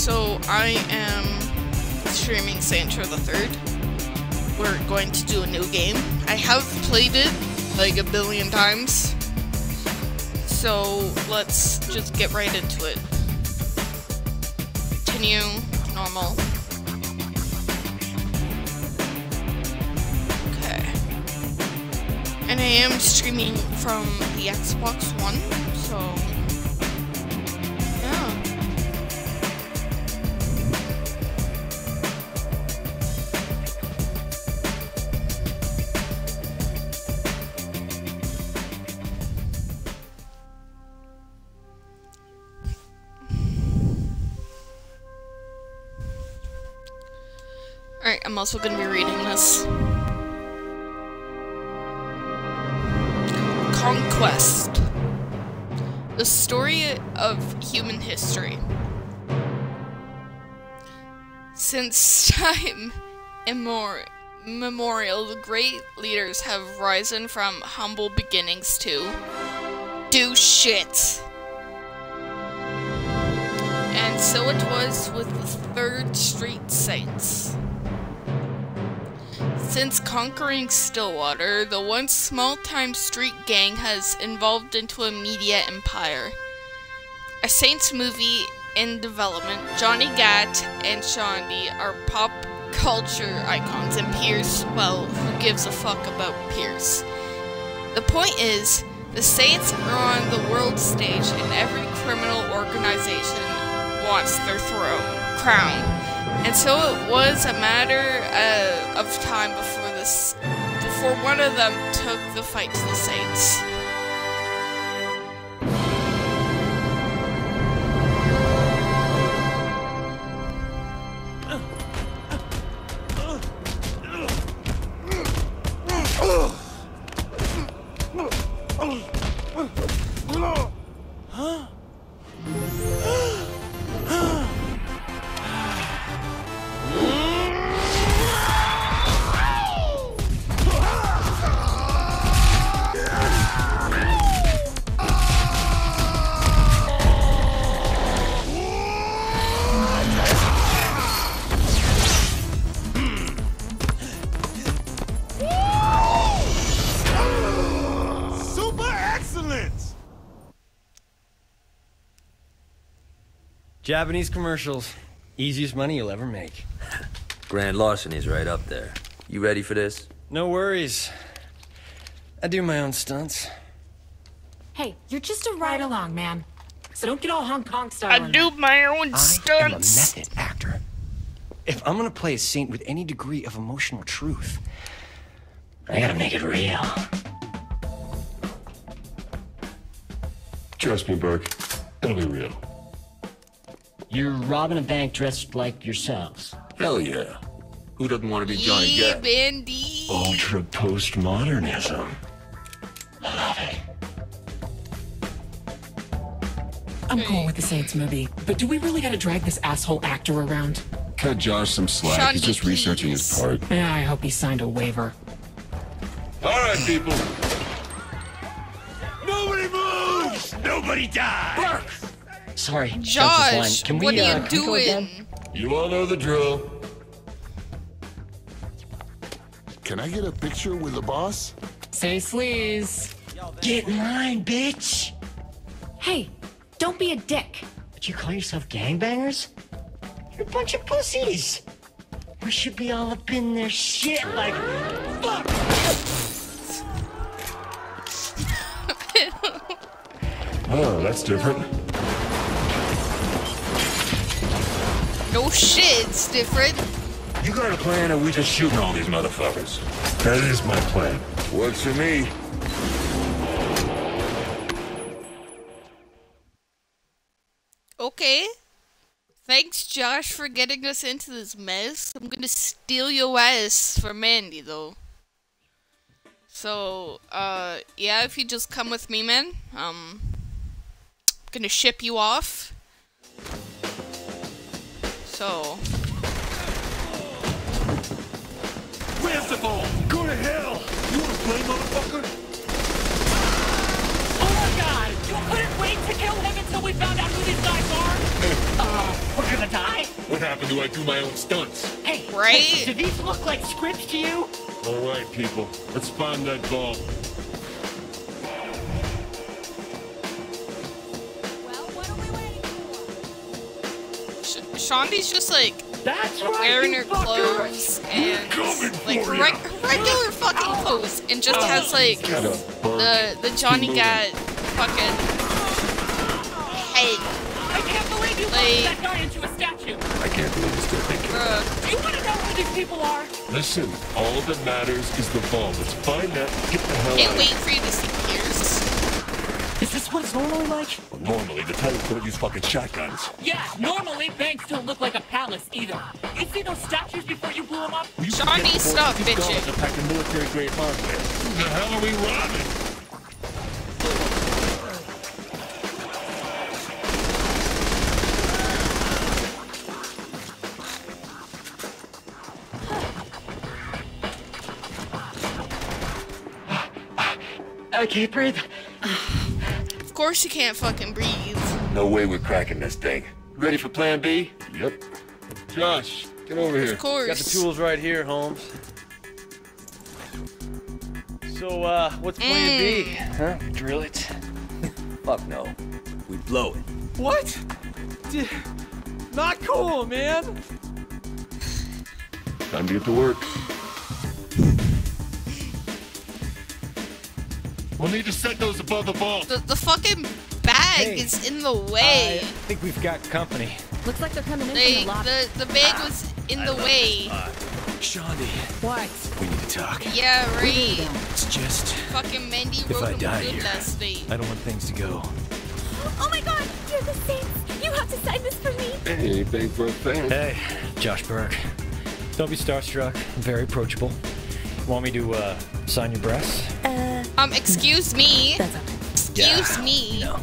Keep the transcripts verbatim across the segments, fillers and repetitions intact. So I am streaming Saints Row: The Third. We're going to do a new game. I have played it like a billion times. So let's just get right into it. Continue normal. Okay. And I am streaming from the Xbox One, so yeah. Alright, I'm also going to be reading this. Conquest. The story of human history. Since time immor memorial, the great leaders have risen from humble beginnings to do shit. And so it was with the Third Street Saints. Since conquering Stillwater, the once small-time street gang has evolved into a media empire. A Saints movie in development, Johnny Gat and Shaundi are pop culture icons, and Pierce, well, who gives a fuck about Pierce? The point is, the Saints are on the world stage, and every criminal organization wants their throne, crown. And so it was a matter uh, of time before this, before one of them took the fight to the Saints. Japanese commercials. Easiest money you'll ever make. Grand larceny's right up there. You ready for this? No worries. I do my own stunts. Hey, you're just a ride-along, man. So don't get all Hong Kong style. I do my own stunts. I am a method actor. If I'm gonna play a saint with any degree of emotional truth, I gotta make it real. Trust me, Birk. It'll be real. You're robbing a bank dressed like yourselves. Hell yeah. Who doesn't want to be Johnny Gat? Ultra postmodernism. I love it. I'm cool with the Saints movie, but do we really gotta drag this asshole actor around? Cut Josh some slack. Shaundi, he's just researching his part. Yeah, I hope he signed a waiver. Alright, people. Nobody moves! Nobody dies! Burks! Sorry, Josh, can we, what are you uh, doing? You all know the drill. Can I get a picture with the boss? Say sleaze. Get in line, bitch. Hey, don't be a dick. But you call yourself gangbangers? You're a bunch of pussies. We should be all up in their shit like fuck. Oh, that's different. No shit, it's different. You got a plan, or we just shooting all these motherfuckers? That is my plan. Works for me. Okay. Thanks, Josh, for getting us into this mess. I'm gonna steal your ass for Mandy, though. So, uh, yeah, if you just come with me, man, um, I'm gonna ship you off. So. Where's the ball? Go to hell! You wanna play, motherfucker? Oh my god! You couldn't wait to kill him until we found out who these guys are? uh, we're gonna die? What happened to I do my own stunts? Hey, right? Hey, do these look like scripts to you? All right, people. Let's find that ball. Shaundi's just like That's right, wearing her clothes and like re ya. regular fucking clothes and just has like the the Johnny Gat fucking head. I can't believe you like, that guy into a statue. I can't believe he's still thinking. Bruh. Do you want to know who these people are? Listen, all that matters is the ball. Let's find that. Get the hell. Can't out. wait for you to see Pierce. Is this what it's normally like? Well, normally, the titles don't use fucking shotguns. Yeah, normally banks don't look like a palace either. You see those statues before you blew them up? Shaundi, stop bitching. A pack of military-grade hardware. Who the hell are we robbing? I can't breathe. Of course you can't fucking breathe. No way we're cracking this thing. Ready for plan B? Yep. Josh, get over here. Of course. Got the tools right here, Holmes. So, uh, what's plan mm. B? Huh? Drill it? Fuck no. We blow it. What? D Not cool, man. Time to get to work. We'll need to set those above the ball. The, the fucking bag hey, is in the way. I think we've got company. Looks like they're coming in they, from the locker. The, the bag ah, was in I the way. Shaundi. What? We need to talk. Yeah, right. It's just... Fucking Mandy wrote him good last night. I don't want things to go. Oh my god, you're the Saints. You have to sign this for me. Hey, anything for a thing. Hey, Josh Birk. Don't be starstruck. I'm very approachable. Want me to, uh, sign your breasts? Uh, um, excuse me. That's okay. Excuse yeah, me. No.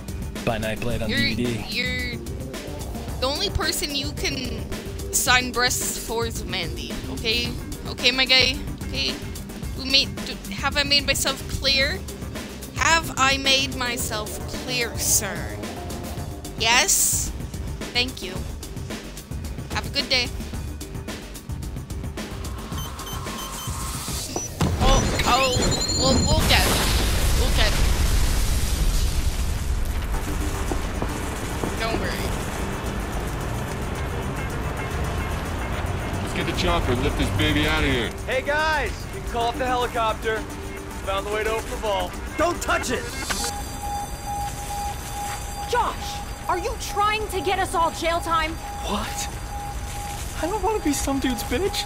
By night, play it on you're, D V D. You're the only person you can sign breasts for is Mandy. Okay? Okay, my guy? Okay? We made, have I made myself clear? Have I made myself clear, sir? Yes? Thank you. Have a good day. Oh, we'll, we'll get him. We'll get him. Don't worry. Let's get the chopper and lift this baby out of here. Hey guys, you can call off the helicopter. Found the way to open the ball. Don't touch it! Josh, are you trying to get us all jail time? What? I don't want to be some dude's bitch.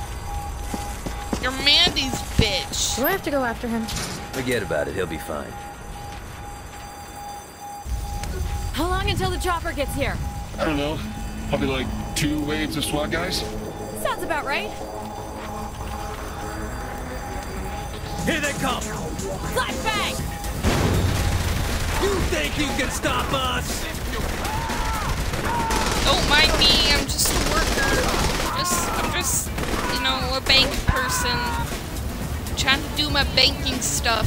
You're Mandy's bitch. Do I have to go after him? Forget about it. He'll be fine. How long until the chopper gets here? I don't know. Probably like two waves of SWAT guys. Sounds about right. Here they come. Flash bang! You think you can stop us? Don't mind me. I'm just a worker. Just, I'm just... You know, a bank person. I'm trying to do my banking stuff.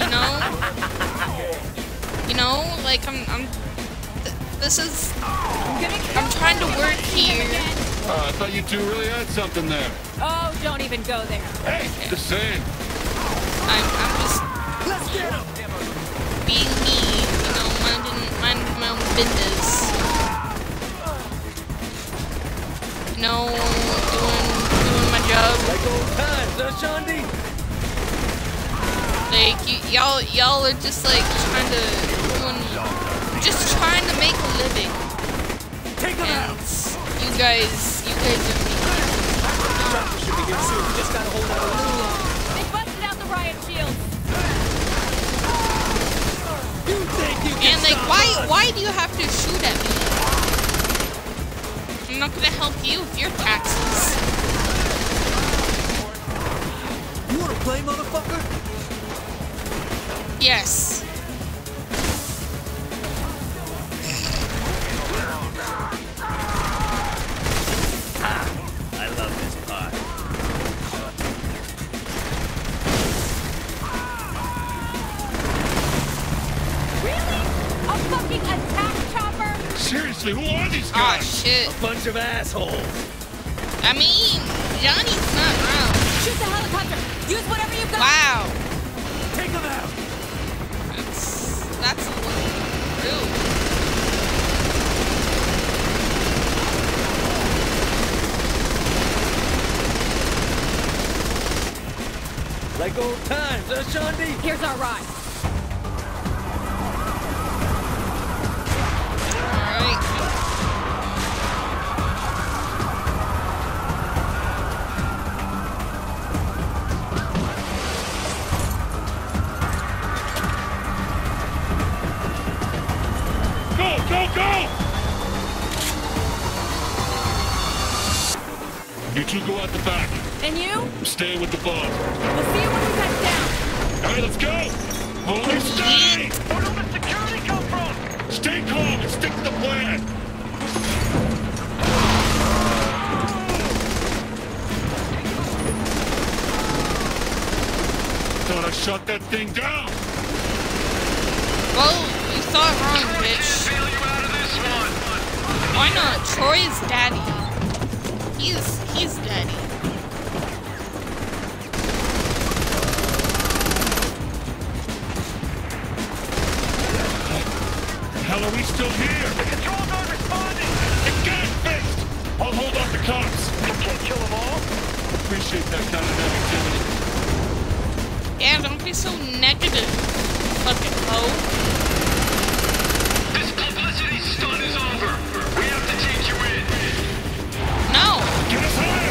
You know? You know, like I'm I'm th this is I'm trying to work here. Uh, I thought you two really had something there. Oh, don't even go there. Hey, okay. the same. I'm I'm just Let's get him. being me, you know, minding minding my own business. You know, doing Job. Like old times, huh, Shaundi? Like y'all, y'all are just like trying to, doing, just trying to make a living. Take them out. You guys, you guys are mean. Should begin soon. Just gotta hold out a little longer. They busted out the riot shield. You think you can? And like, why, us? why do you have to shoot at me? I'm not gonna help you with your taxes. You wanna play, motherfucker? Yes. Ah, I love this part. Really? A fucking attack chopper? Seriously, who want is gone. Oh, shit. A bunch of assholes. I mean, Johnny's not wrong. Shoot the helicopter. Use whatever you've got. Wow. Take them out. That's, that's a little rude. Like old times, huh, Shaundi? Here's our ride. Go out the back. And you? Stay with the bomb. We'll see you when we get down. All right, let's go. Holy stay! Where did the security come from? Stay calm and stick to the plan. Thought I shut that thing down. Well, you thought wrong, bitch. Troy can't bail you out of this one. Why not? Troy is daddy. He's, he's daddy. Hell, are we still here? The controls aren't responding! The gas fixed! I'll hold off the cops! You can't kill them all? Appreciate that kind of negativity. Yeah, don't be so negative, fucking hoe. This publicity stunt is over! No!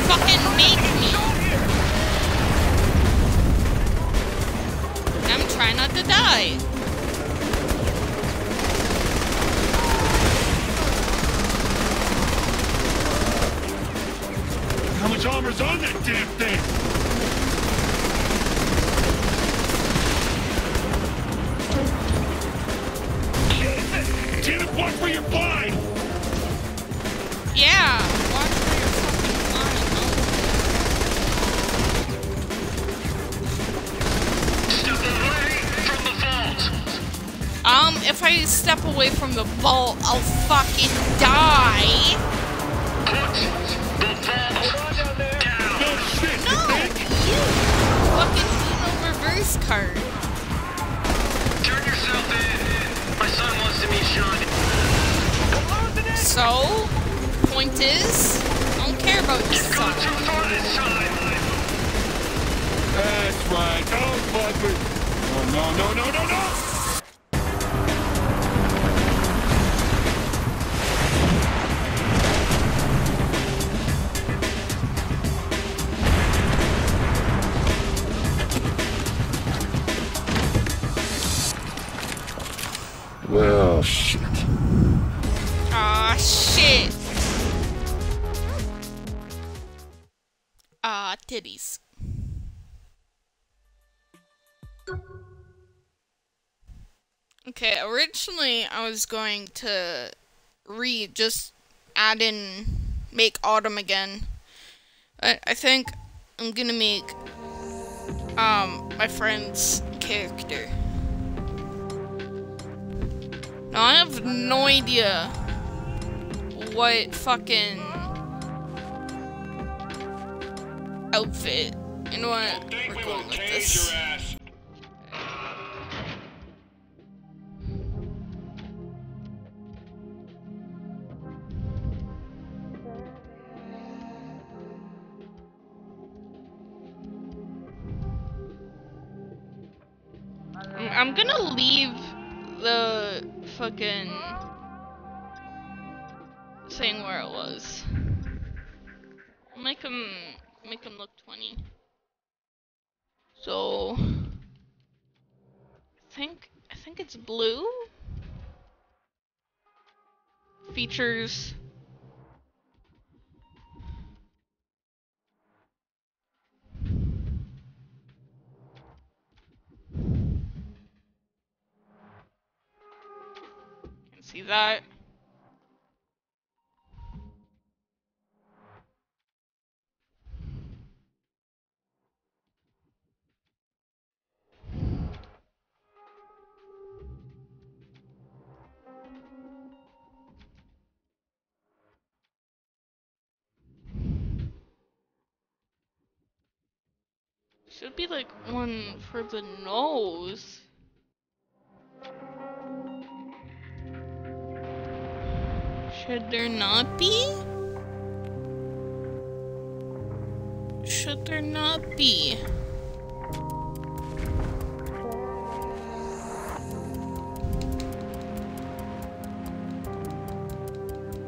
Fucking make me! I'm trying not to die! How much armor's on that damn thing? Damn it, watch where you're blind! Yeah! Um, if I step away from the vault, I'll fucking die. Put the vault down there. Down. No, shit, no, you fucking little reverse card. Turn yourself in. My son wants to meet Shaundi. So, point is, I don't care about your son. You've gone too far this time. That's right. Don't fuck with. No, no, no, no, no, no. Well, shit. Aw, shit. Ah, titties. Okay, originally I was going to re just add in, make Autumn again. I, I think I'm gonna make um my friend's character. I have no idea what fucking outfit and what we're going with this. I'm gonna leave the fucking saying where it was. Make him make him look twenty. So I think I think it's blue. Features. See that? Should be like one for the nose. Should there not be? Should there not be?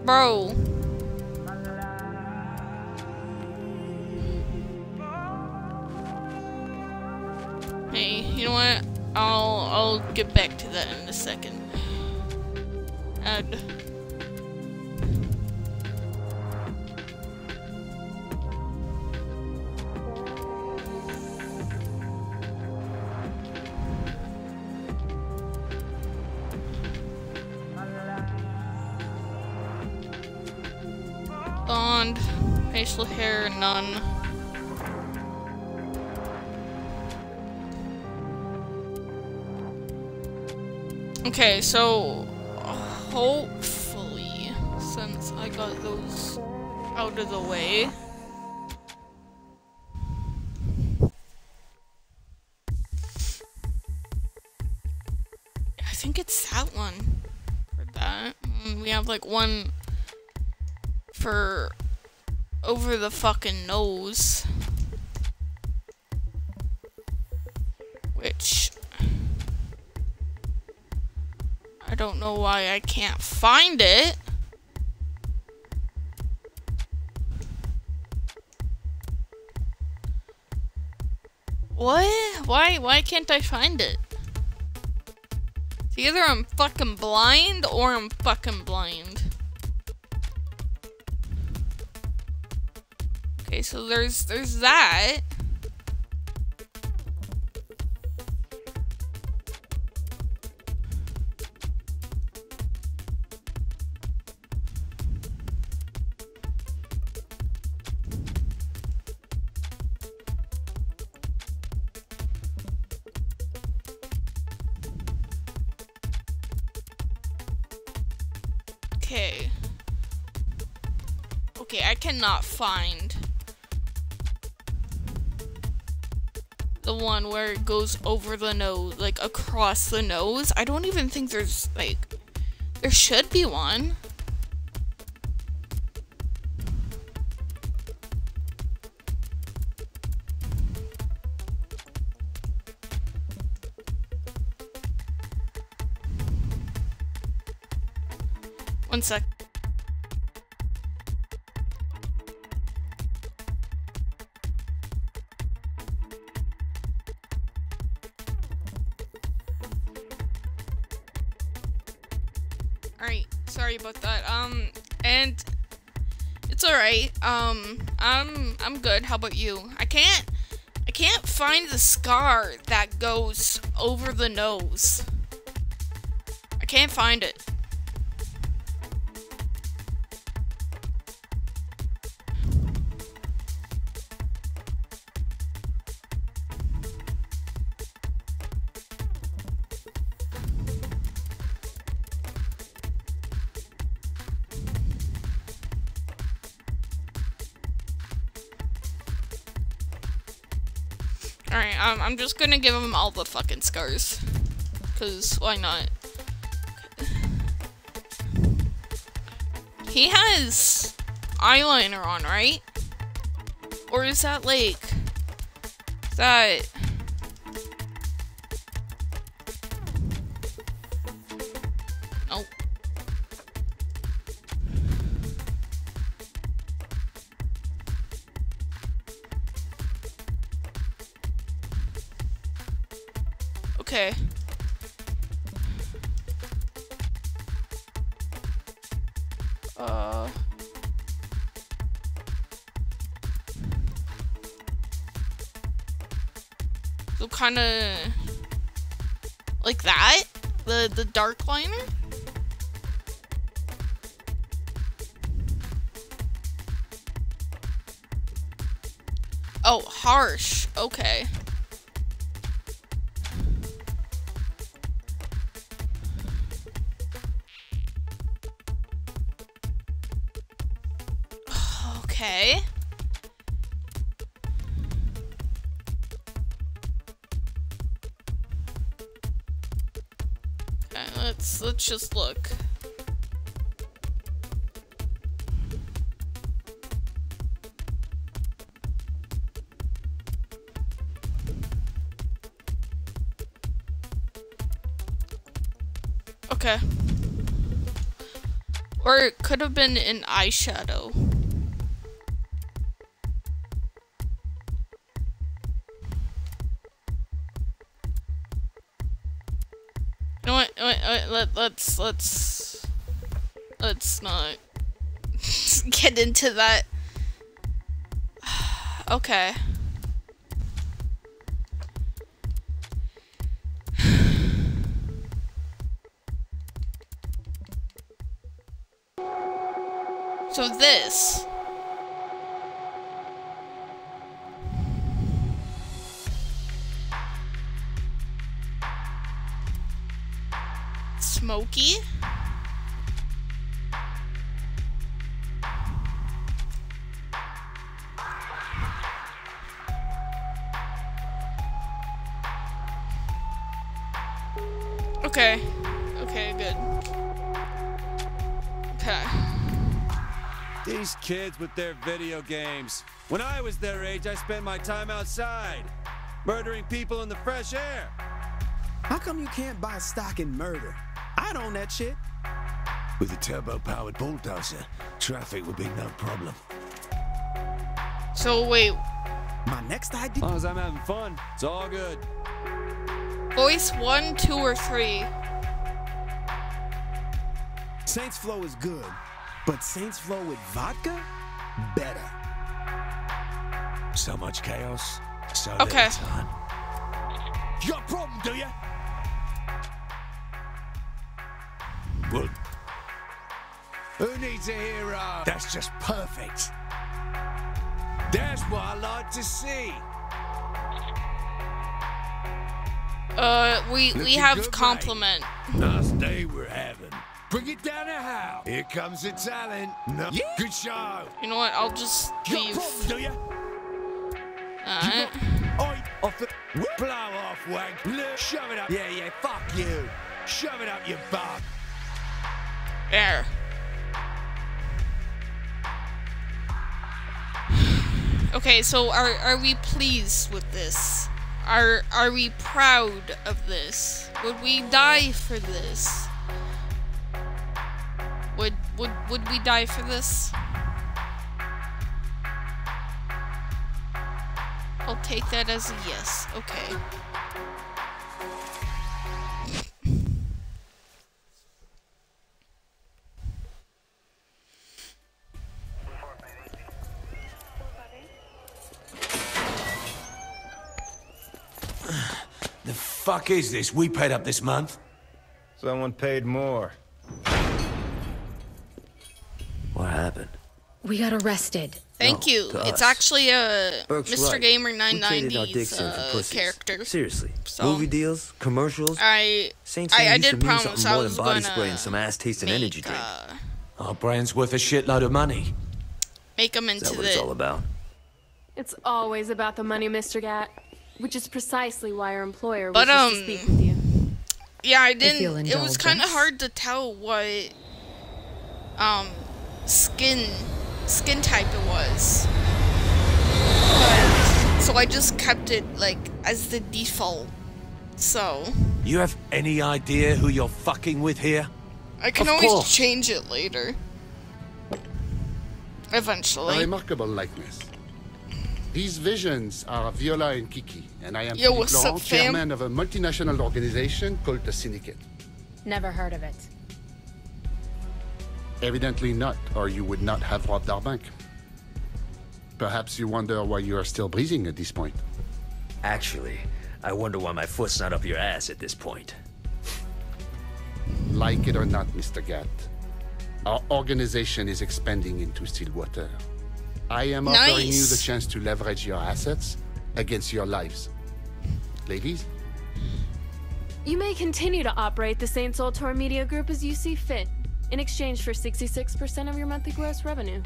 Bro. Hey, you know what? I'll I'll get back to that in a second. Add. Blonde, facial hair, none. Okay, so hopefully, since I got those out of the way, I think it's that one for that. We have like one for over the fucking nose, which I don't know why I can't find it. What? Why? Why can't I find it? It's either I'm fucking blind or I'm fucking blind. Okay, so there's there's that. Okay. Okay, I cannot find the one where it goes over the nose, like across the nose. I don't even think there's like, there should be one. One sec. About that, um, and it's all right. Um, I'm I'm good. How about you? I can't I can't find the scar that goes over the nose. I can't find it. Alright, um, I'm just gonna give him all the fucking scars. Cause, why not? He has eyeliner on, right? Or is that like... Is that... Nope. Okay. Uh. So kind of like that, the the dark liner. Oh, harsh. Okay. Okay, let's let's just look. Okay. Or it could have been an eyeshadow. You know what? Wait, wait, let, let's let's let's not get into that. Okay. So this. Smokey. Okay. Okay, good. Okay. These kids with their video games. When I was their age, I spent my time outside, murdering people in the fresh air. How come you can't buy stock in murder? I'd own that shit. With a turbo-powered bulldozer, traffic would be no problem. So wait. My next idea? As long as I'm having fun, it's all good. Voice one, two, or three. Saints Flow is good. But Saints Flow with vodka? Better. So much chaos. So okay. Time. You got a problem, do you? Well, who needs a hero? That's just perfect. That's what I like to see. Uh, we, we have compliment. Mate. Nice day we're having. Bring it down to how. Here comes the talent. No. Yeah. Good show. You know what? I'll just leave. Problem, do you? Alright. Oi, off the blow off, wank. Shove it up. Yeah, yeah. Fuck you. Shove it up, you bum. There. Okay, so are are we pleased with this? Are are we proud of this? Would we die for this? Would, would, would we die for this? I'll take that as a yes. Okay. The fuck is this? We paid up this month. Someone paid more. What happened? We got arrested. Thank no, you. It's us. Actually a Burke's Mister Right. Gamer nine ninety uh, character. Seriously. So, movie deals, commercials. I Saints I, I did promise I was going to some ass tasting energy drink. Uh, Our brand's worth a shitload of money. Make them into that what the... it's all about. It's always about the money, Mister Gat, which is precisely why our employer but, wishes um, to speak with you. Yeah, I didn't. It was kind of hard to tell what um skin skin type it was, but, so I just kept it like as the default. So you have any idea who you're fucking with here? I can of always course. change it later eventually. A remarkable likeness. These visions are Viola and Kiki, and I am Yo, Philippe Laurent, up, chairman of a multinational organization called The Syndicate. Never heard of it. Evidently not, or you would not have robbed our bank. Perhaps you wonder why you are still breathing at this point. Actually, I wonder why my foot's not up your ass at this point. Like it or not, Mister Gat, our organization is expanding into Stillwater. I am offering nice. you the chance to leverage your assets against your lives. Ladies? You may continue to operate the Saints Old Tour Media Group as you see fit, in exchange for sixty-six percent of your monthly gross revenue.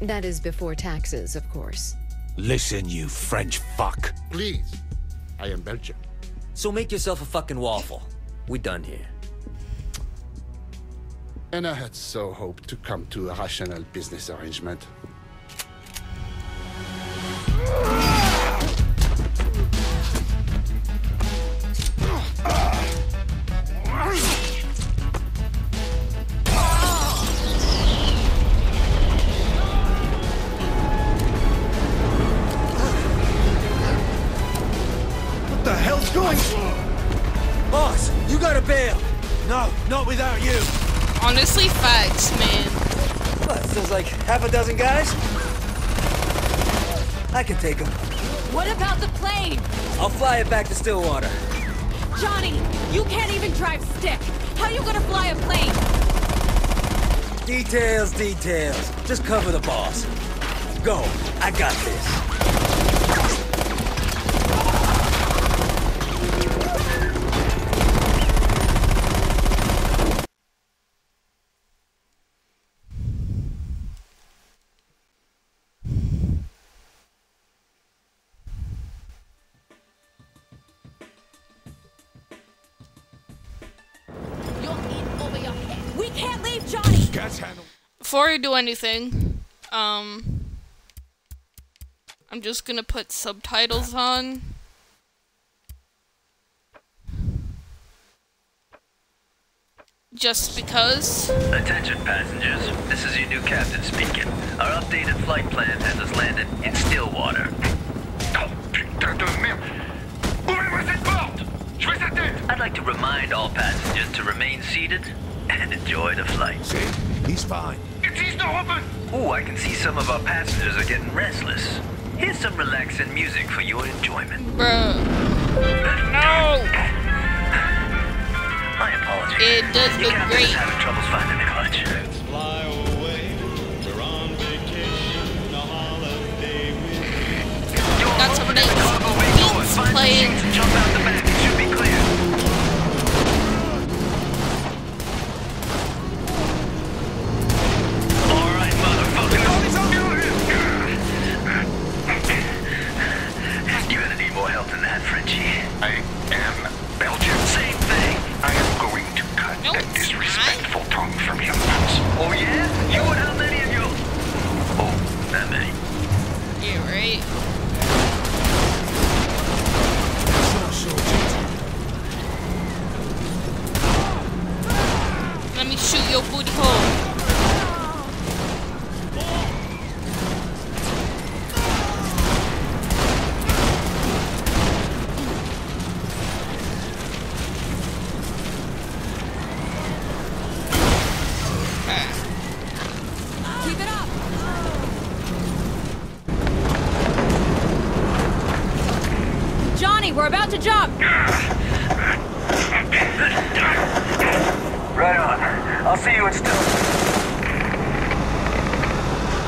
That is before taxes, of course. Listen, you French fuck. Please. I am Belgian. So make yourself a fucking waffle. We done here. and I had so hoped to come to a rational business arrangement. Honestly, facts, man. Well, it feels like half a dozen guys. I can take them. What about the plane? I'll fly it back to Stillwater. Johnny, you can't even drive stick. How are you gonna fly a plane? Details, details. Just cover the boss. Go. I got this. Before I do anything, um, I'm just gonna put subtitles on. Just because. Attention passengers, this is your new captain speaking. Our updated flight plan has us landed in Stillwater. I'd like to remind all passengers to remain seated and enjoy the flight. See? He's fine. Oh, I can see some of our passengers are getting restless. Here's some relaxing music for your enjoyment. Bruh. No! I apologize. It does look great. You're having troubles finding the clutch. Let's fly away. We're on vacation. A holiday with you. Got some nice beats playing. Jump out the back. It should be clear. I am Belgian. Same thing. I am going to cut nope. that disrespectful tongue from your mouth. Oh yeah? You would have many of your... Oh, that many. Yeah, right. Let me shoot your booty hole. We're about to jump! Right on. I'll see you in still.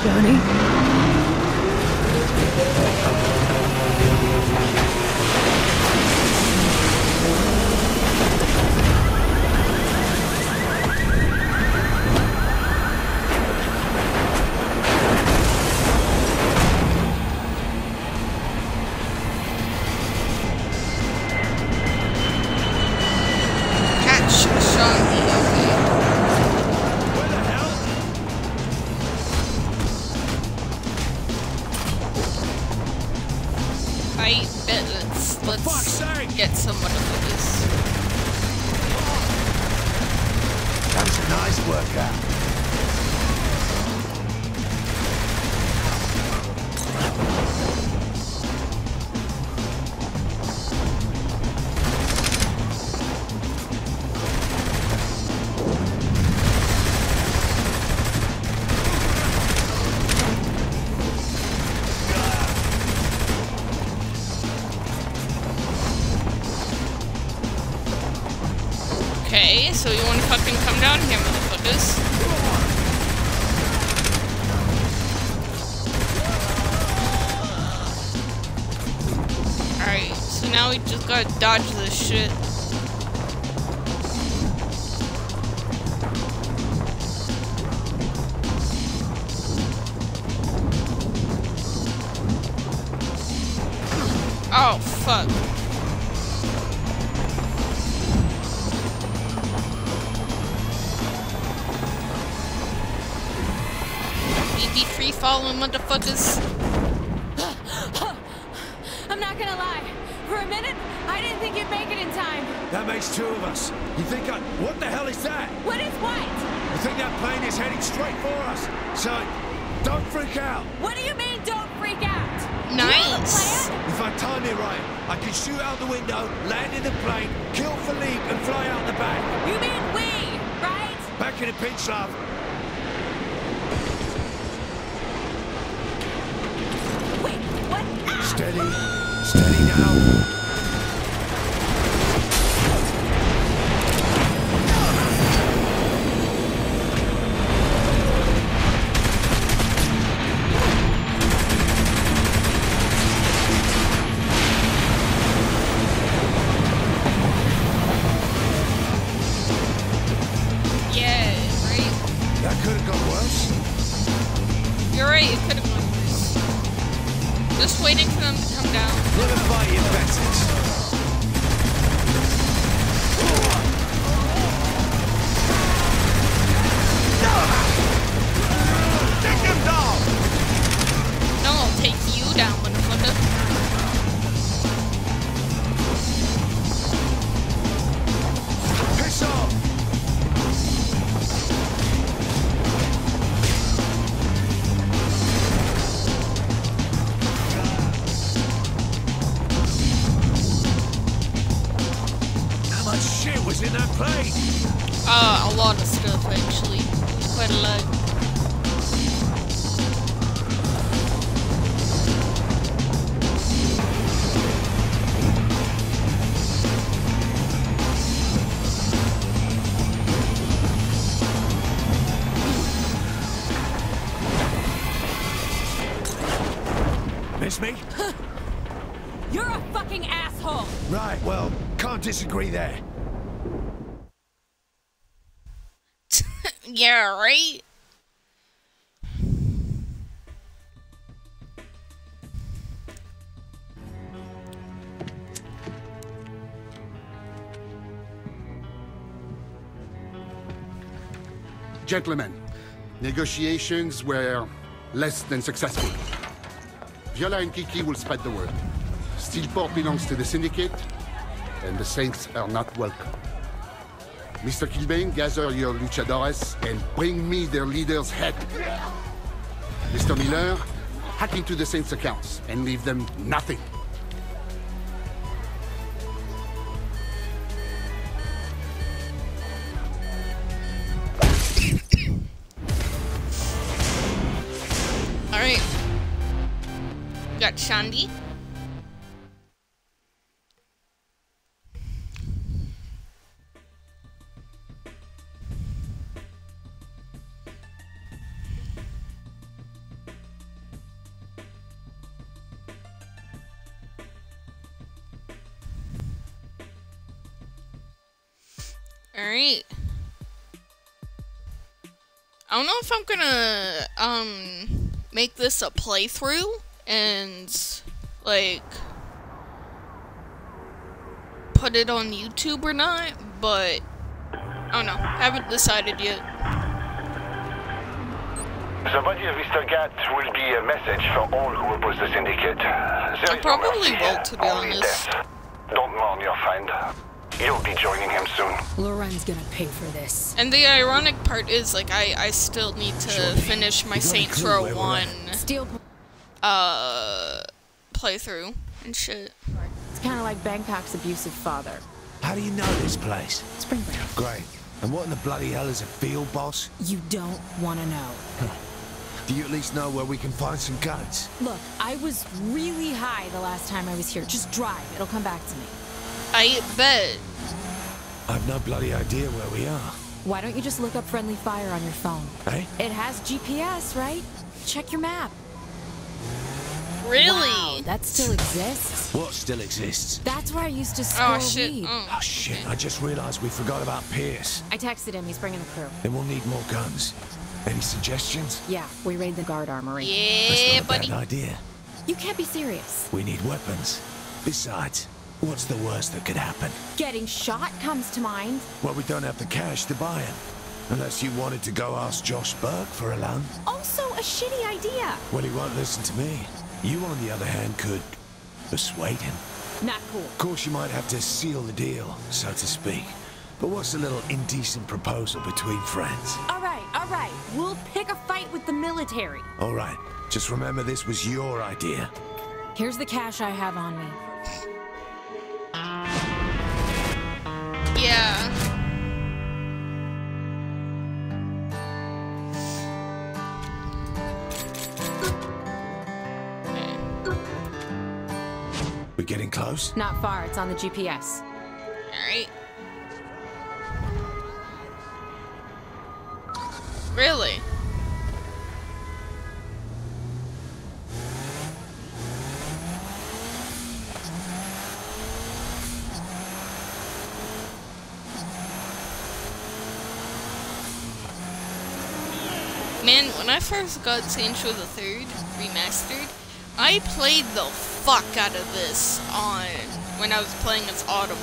Johnny? So you wanna fucking come down here, motherfuckers? Alright, so now we just gotta dodge this shit. Oh, fuck. We be free following motherfuckers. I'm not gonna lie. For a minute, I didn't think you'd make it in time. That makes two of us. You think I... What the hell is that? What is what? You think that plane is heading straight for us. So, don't freak out. What do you mean, don't freak out? Nice. You have a plan? If I time it right, I can shoot out the window, land in the plane, kill Philippe, and fly out the back. You mean we, right? Back in a pinch, love. Wait, what? Ah! Steady. Ah! Steady now. Yeah, right? That could have gone worse. You're right, it could have gone worse. Just waiting for them to come down. Let him buy your message. Disagree there. Yeah, right? Gentlemen, negotiations were less than successful. Viola and Kiki will spread the word. Steelport belongs to the Syndicate, and the Saints are not welcome. Mister Killbane, gather your luchadores and bring me their leader's head. Mister Miller, hack into the Saints' accounts and leave them nothing. All right. We got Shaundi. Alright. I don't know if I'm gonna um make this a playthrough and like put it on YouTube or not, but I don't know. I haven't decided yet. The body of Mister Gat will be a message for all who oppose the Syndicate. I probably will, to be honest. Don't mourn your friend. You'll be joining him soon. Laurent's gonna pay for this. And the ironic part is, like, I, I still need to Shaundi, finish my Saints Row one uh, playthrough and shit. It's kind of like Bangkok's abusive father. How do you know this place? Spring break. Great. And what in the bloody hell is a field, boss? You don't want to know. Do you at least know where we can find some guns? Look, I was really high the last time I was here. Just drive. It'll come back to me. I bet. I've no bloody idea where we are. Why don't you just look up friendly fire on your phone? Hey? It has G P S, right? Check your map. Really? Wow, that still exists? What still exists? That's where I used to score. Oh shit. Weed. Oh shit, I just realized we forgot about Pierce. I texted him, he's bringing the crew. Then we'll need more guns. Any suggestions? Yeah, we raid the guard armory. Yeah, that's not buddy. A bad idea. You can't be serious. We need weapons. Besides, what's the worst that could happen? Getting shot comes to mind. Well, we don't have the cash to buy him. Unless you wanted to go ask Josh Birk for a loan. Also, a a shitty idea. Well, he won't listen to me. You, on the other hand, could persuade him. Not cool. Of course, you might have to seal the deal, so to speak. But what's a little indecent proposal between friends? All right, all right. We'll pick a fight with the military. All right. Just remember this was your idea. Here's the cash I have on me. Yeah. We're getting close? Not far. It's on the G P S. All right. Really? Man, when I first got Saints Row: The Third Remastered, I played the fuck out of this on when I was playing as Autumn.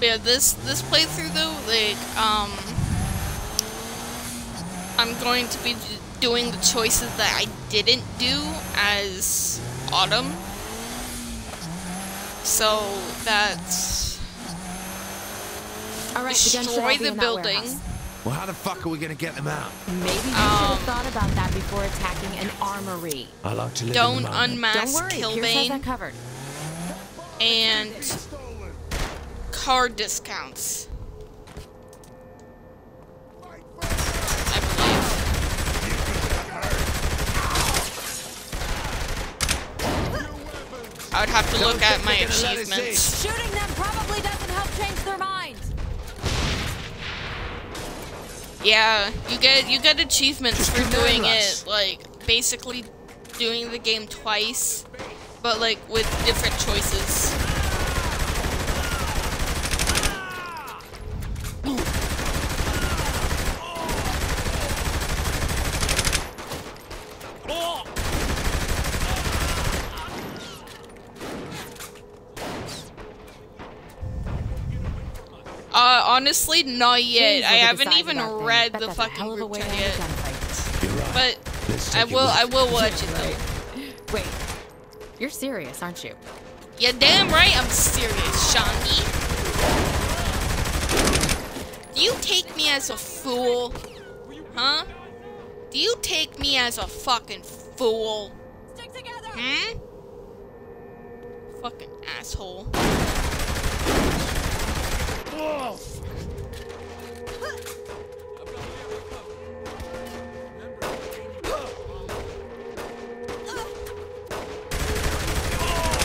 Yeah, this this playthrough though, like um, I'm going to be doing the choices that I didn't do as Autumn, so that's all right. Destroy the building. Well, how the fuck are we gonna get them out? Maybe you um, should have thought about that before attacking an armory. I like to live Don't in the unmask Don't worry, Killbane. That covered. And card discounts. I believe. I would have to look at my achievements. Shooting them probably doesn't help change their minds. Yeah, you get you get achievements for doing it, like basically doing the game twice, but like with different choices. Honestly, not yet. I haven't even read the fucking group chat yet. But I will, I will watch it though. Wait, you're serious, aren't you? Yeah, damn right I'm serious, Shaundi. Do you take me as a fool? Huh? Do you take me as a fucking fool? Stick together. Hmm? Fucking asshole. Whoa.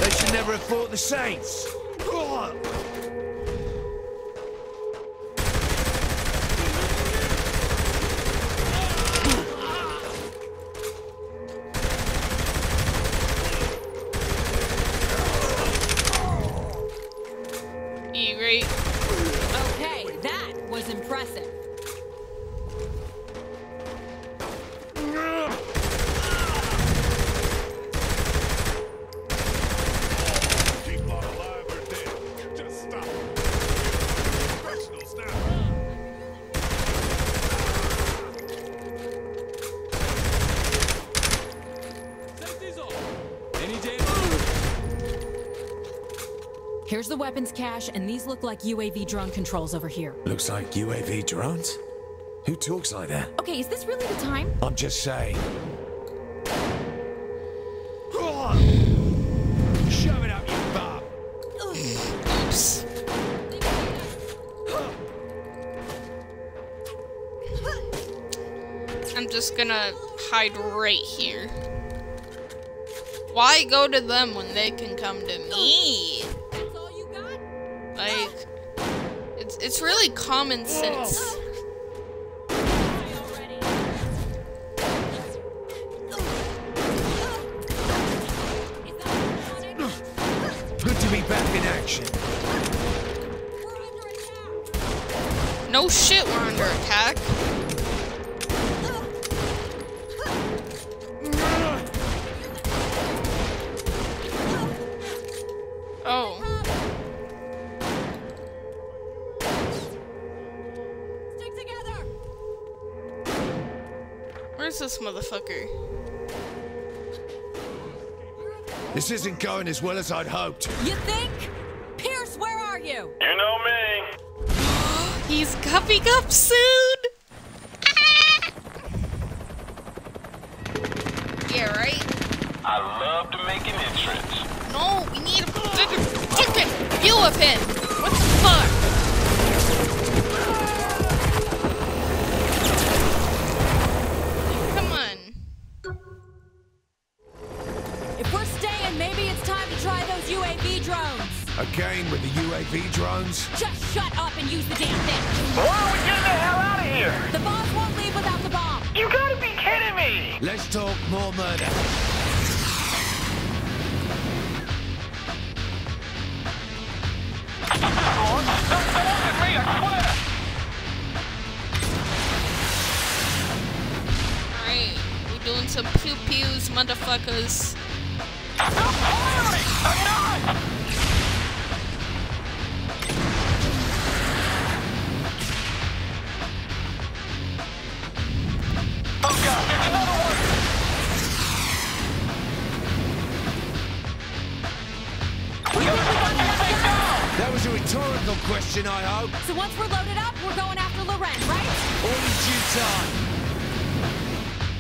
They should never have fought the Saints. E-rate. Okay, that was impressive. Here's the weapons cache, and these look like U A V drone controls over here. Looks like U A V drones? Who talks like that? Okay, is this really the time? I'm just saying. Shove it up, you bop! Oops. I'm just gonna hide right here. Why go to them when they can come to me? Like, it's it's really common sense. Good to be back in action. No shit, we're under attack. Oh. Stick together. Where's this motherfucker? This isn't going as well as I'd hoped. You think? Pierce, where are you? You know me. He's coming up soon. Yeah, right? I love to make an entrance. No, we need a different view of him. What the fuck? Come on. If we're staying, maybe it's time to try those U A V drones. A game with the U A V drones? Just shut up and use the damn thing. Why are we getting the hell out of here? The boss won't leave without the bomb. You gotta be kidding me! Let's talk more murder. Alright, we're doing some pew pews, motherfuckers. Stop firing! I'm not! Rhetorical question, I hope. So once we're loaded up, we're going after Laurent, right? All in due time.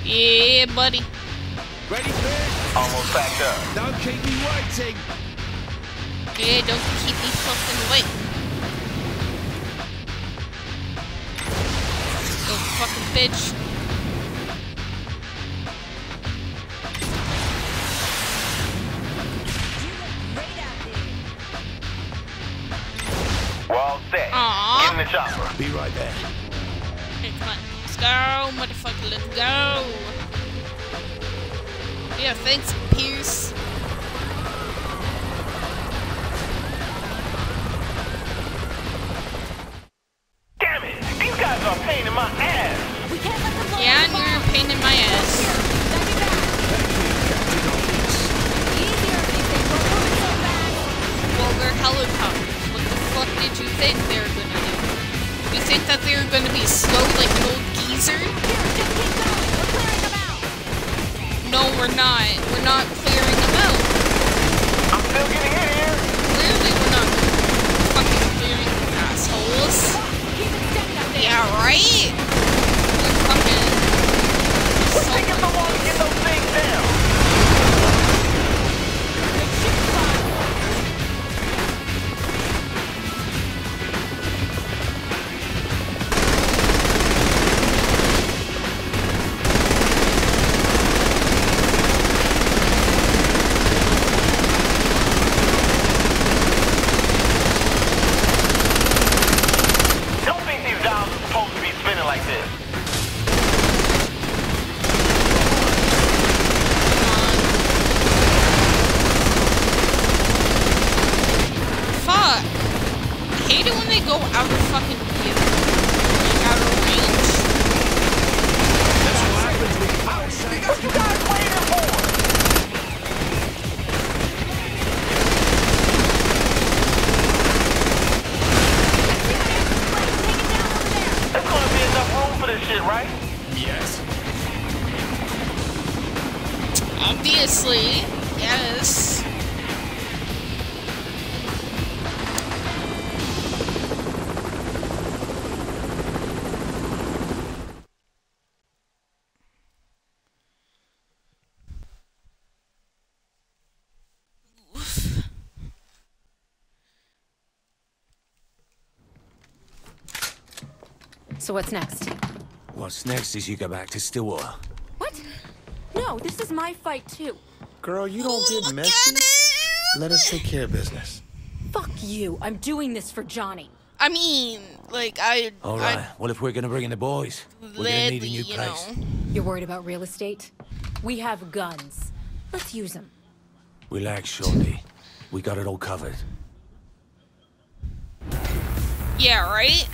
Yeah, buddy. Ready, Pierce? Almost backed up. Don't keep me waiting. Yeah, don't keep me fucking waiting. Go fucking bitch. Aww. In the chopper. Be right there. Okay, come on. Let's go, motherfucker. Let's go. Yeah, thanks, Pierce. Damn it! These guys are a pain in my ass. We can't let them go. Yeah, and you're a pain in my ass. Easier if they were coming so bad. Vulgar helicopter. What did you think they were gonna do? You think that they were gonna be slow like an old geezer? No, we're not. We're not clearing them out. I'm still getting in here. Clearly, we're not fucking clearing them, assholes. Yeah, right? We're fucking. We're taking so long to get those things down. So what's next? What's next is you go back to Stillwater. What? No, this is my fight too. Girl, you don't get messy. Let us take care of business. Fuck you. I'm doing this for Johnny. I mean, like I. All right. I, well, if we're gonna bring in the boys, we're gonna need a new place. You know. You're worried about real estate? We have guns. Let's use them. Relax, Shaundi. We got it all covered. Yeah. Right.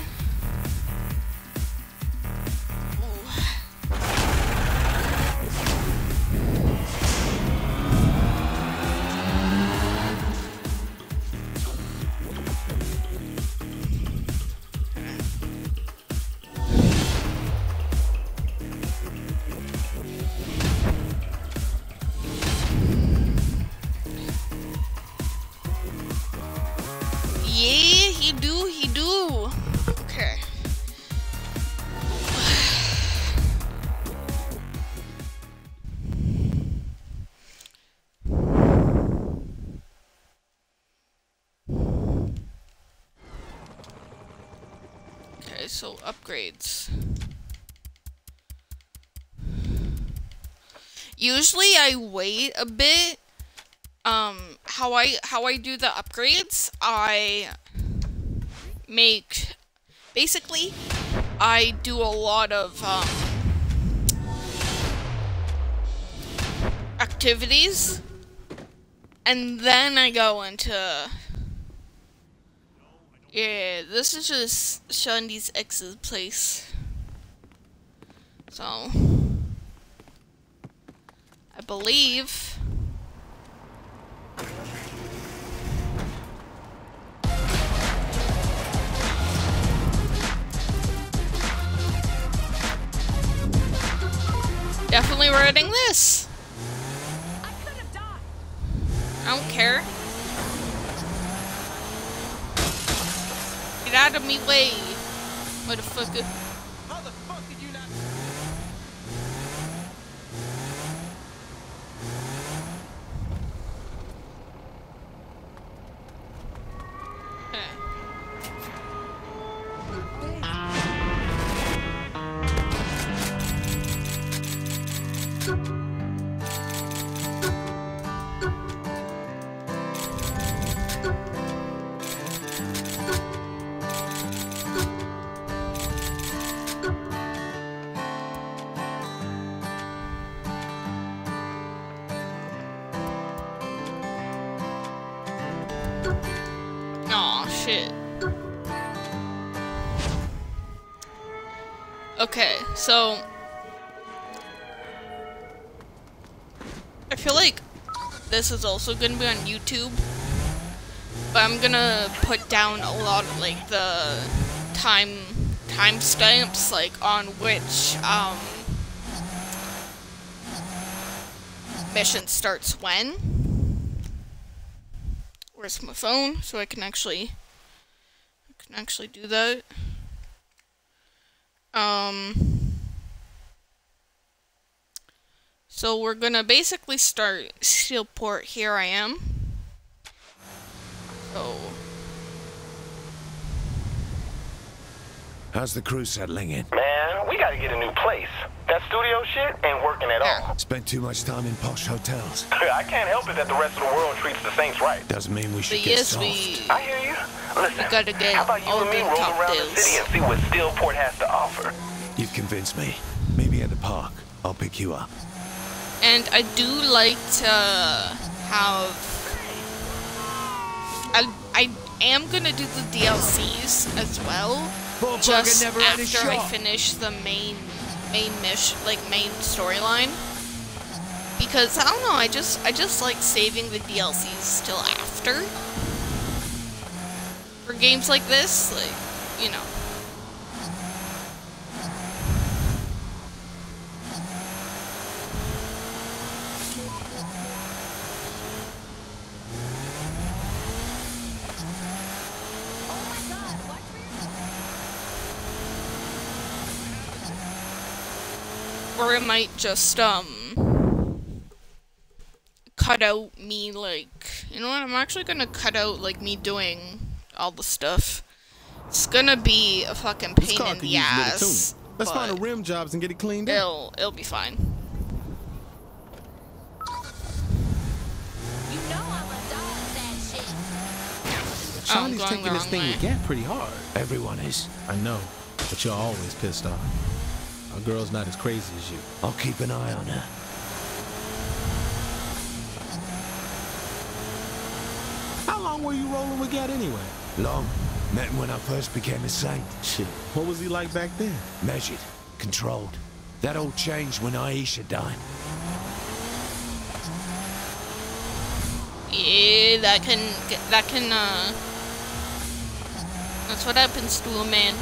Okay, so upgrades. Usually I wait a bit. Um, how I how I do the upgrades, I make basically I do a lot of um, activities, and then I go into. Yeah, this is just Shaundi's ex's place. So, I believe. Definitely riding this. I could have died. I don't care. Get out of me way, motherfucker. How the fuck did you not? Okay, so I feel like this is also gonna be on YouTube, but I'm gonna put down a lot of like the time timestamps, like on which um, mission starts when. Where's my phone? So I can actually I can actually do that. Um, so we're gonna basically start Steelport. Here I am. So, how's the crew settling in? Man, we gotta get a new place. That studio shit ain't working at all. Spent too much time in posh hotels. I can't help it that the rest of the world treats the Saints right. Doesn't mean we should but get yes, soft. We... I hear you. Listen, we gotta get how about you all and me roll around deals. The city and see what Steelport has to offer? You've convinced me. Maybe at the park, I'll pick you up. And I do like to have... I, I am gonna do the D L Cs as well. Ball just never after I finish the main, main mission, like main storyline. Because, I don't know, I just, I just like saving the D L Cs till after. For games like this, like, you know. Oh my God. Or it might just, um, cut out me, like, you know what, I'm actually gonna cut out, like, me doing all the stuff. It's gonna be a fucking pain in the ass. Let's find a Rim Jobs and get it cleaned up. It'll, it'll be fine. You know I'm a dog with that shit. Shaudi's taking this thing again pretty hard. Everyone is. I know, but you're always pissed off. Our girl's not as crazy as you. I'll keep an eye on her. How long were you rolling with Gat anyway? Long. Met him when I first became a saint. Shit. What was he like back then? Measured. Controlled. That all changed when Aisha died. Yeah, that can... That can, uh... That's what happens to a man.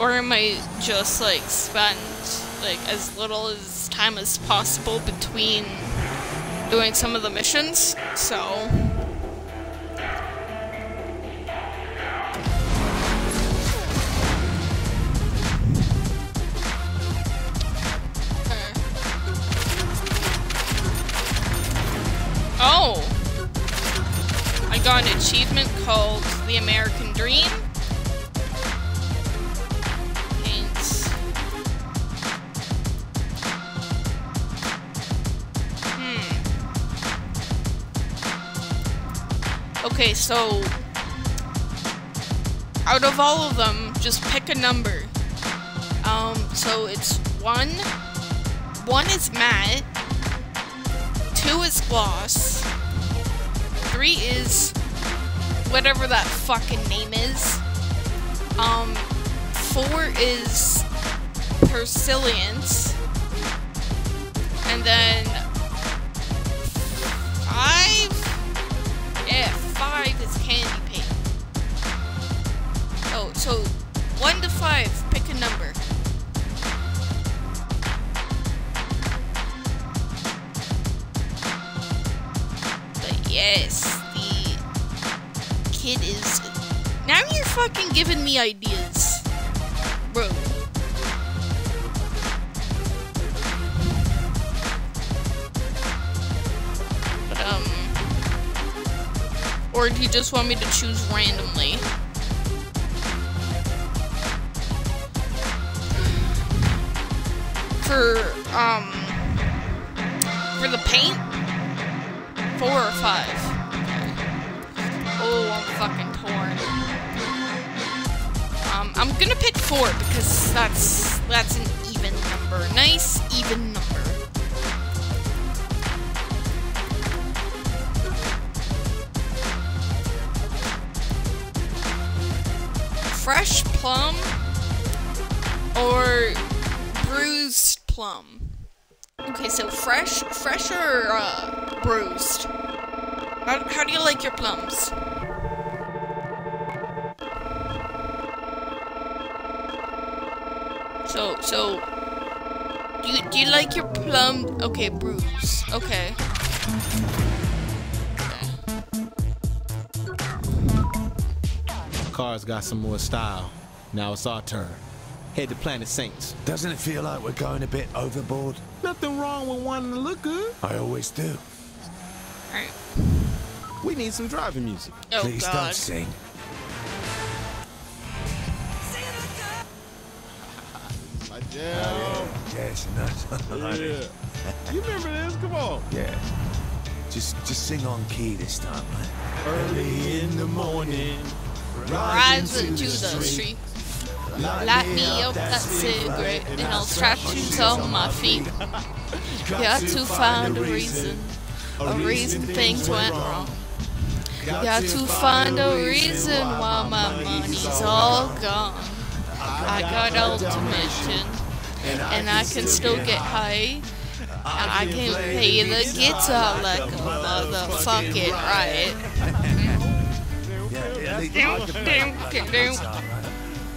Or I might just like spend like as little as time as possible between doing some of the missions, so got an achievement called The American Dream. Paints. Hmm. Okay, so out of all of them, just pick a number. Um, so it's one. One is matte. Two is gloss. Three is whatever that fucking name is. Um, four is persilience. And then five? Yeah, five is candy paint. Oh, so one to five, pick a number. But yes, the kid is... Now you're fucking giving me ideas, bro. But, um... or do you just want me to choose randomly? For, um, for the paint, four or five. Okay. Oh, I'm fucking torn. Um, I'm gonna pick four because that's, that's an even number. Nice, even number. Fresh plum or bruised plum. Okay, so fresh, fresh or uh, bruised? How, how do you like your plums? So, so, do you, do you like your plum? Okay, bruised. Okay. The car's got some more style. Now it's our turn. Head to Planet Saints. Doesn't it feel like we're going a bit overboard? Nothing wrong with wanting to look good. I always do. Alright. We need some driving music. Oh, please God. Don't sing. My jam. Oh, yeah. Yes, nuts. Yeah. You remember this? Come on. Yeah. Just, just sing on key this time, man. Early in the morning, rise into the street. Light, Light me up that, that cigarette, and I'll strap shoes on my feet. Got to find a reason, a reason things went wrong. Got to find a reason why my money's all gone. I got old dementia, and I can still get high. And I can play the guitar like a motherfucking riot.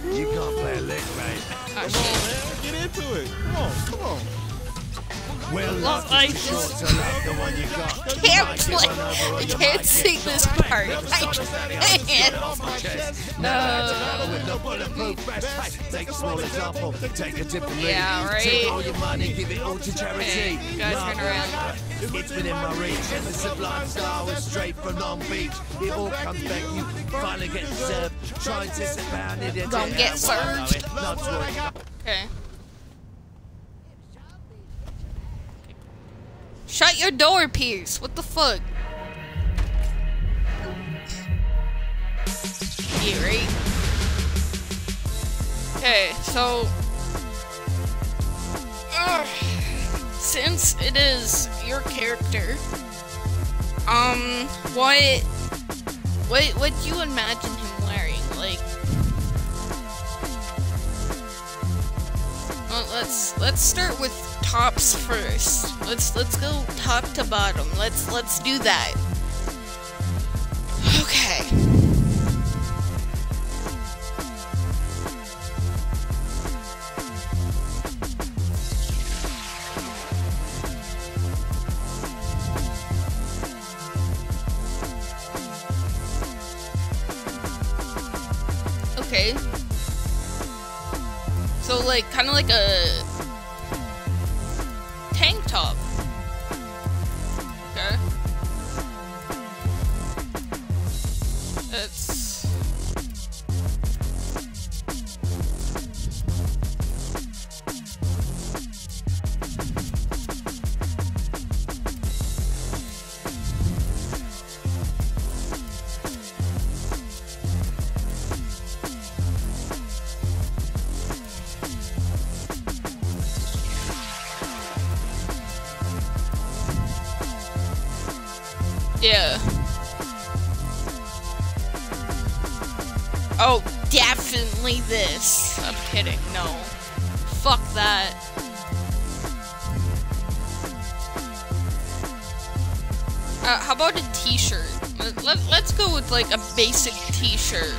You can't play a lick, mate. Come on, man. Get into it. Come on, come on. Well, well I just I can't play. I can't sing this part. I can't. No. Yeah, right. You guys turn around. It's been in my reach, and the sublime star was straight from Long Beach. It all comes back, you finally get served. Try to sit down in it. Don't get served. Okay. Shut your door, Pierce. What the fuck? Yeah, right? Okay, so... Ugh. Since it is your character, um, what, what, what do you imagine him wearing? Like, well, let's let's start with tops first. Let's let's go top to bottom. Let's let's do that. Okay. Okay. So like kind of like a tank top. Okay. Yeah. Oh, definitely this. I'm kidding, no. Fuck that. Uh, how about a t-shirt? Let, let, let's go with like a basic t-shirt.